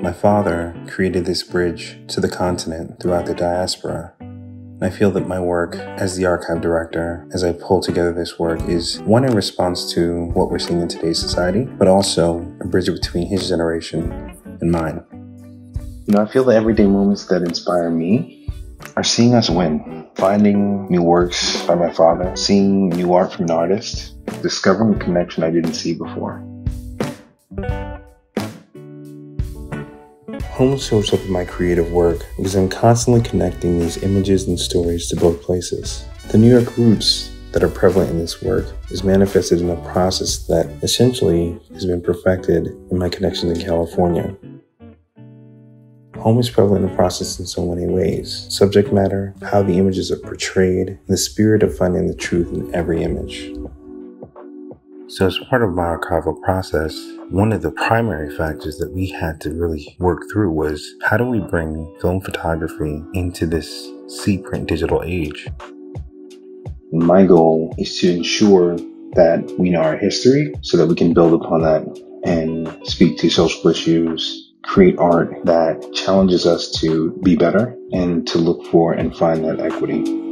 My father created this bridge to the continent throughout the diaspora. I feel that my work as the archive director, as I pull together this work, is one in response to what we're seeing in today's society, but also a bridge between his generation and mine. You know, I feel the everyday moments that inspire me are seeing us win, finding new works by my father, seeing new art from an artist, discovering a connection I didn't see before. Home shows up in my creative work because I'm constantly connecting these images and stories to both places. The New York roots that are prevalent in this work is manifested in a process that essentially has been perfected in my connection to California. Home is prevalent in the process in so many ways: subject matter, how the images are portrayed, and the spirit of finding the truth in every image. So as part of my archival process, one of the primary factors that we had to really work through was, how do we bring film photography into this C-print digital age? My goal is to ensure that we know our history so that we can build upon that and speak to social issues, create art that challenges us to be better and to look for and find that equity.